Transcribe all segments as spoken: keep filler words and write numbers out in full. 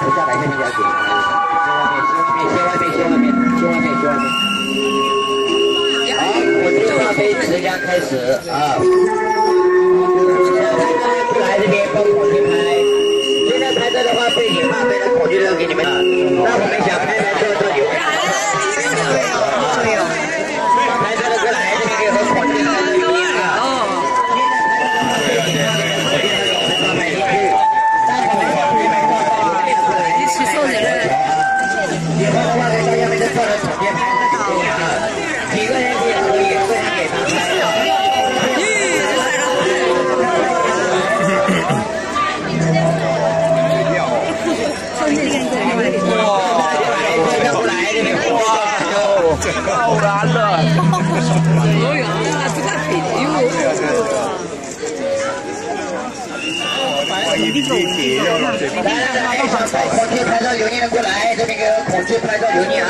等下来跟你聊天。去外面，去外面，去外面，去外面，去外面。好，我们正杯直接开始啊。 来这边帮我去拍，今天拍这的话背景画非常恐惧的给你们。那我们想拍拍这个有。拍这个过来这边很恐惧的有你啊。哦。你去送人了。以后的话，大家没得做了，直接拍这个啊。几个人也可以，个人给他拍。 来来来，恐惧拍照油腻的过来，这边给恐惧拍照油腻啊！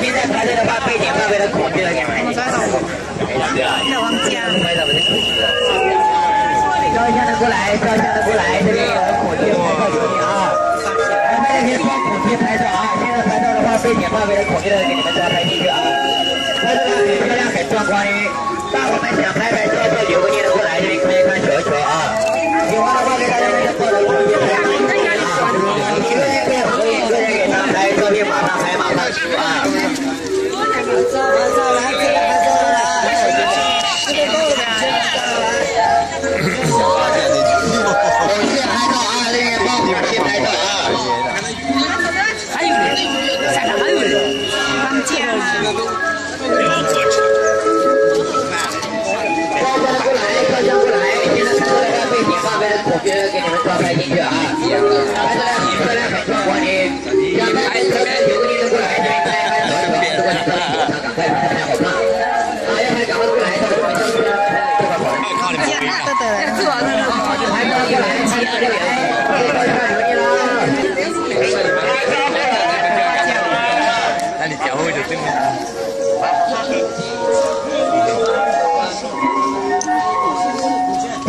现在拍照的话，背景特别的恐惧了，给你们。对啊，老王家。照一下的过来，照一下的过来，这边有恐惧拍照油腻啊！来，大家先放恐惧拍照啊！现在拍照的话，背景特别的恐惧的，给你们抓拍进去啊！拍照很漂亮，很壮观的。那我们想拍拍照照油腻的过来，这边看一看球球啊！喜欢的话，给大家那个做的恐惧拍。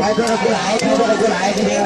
拍照的过来，拍照的过来，这边。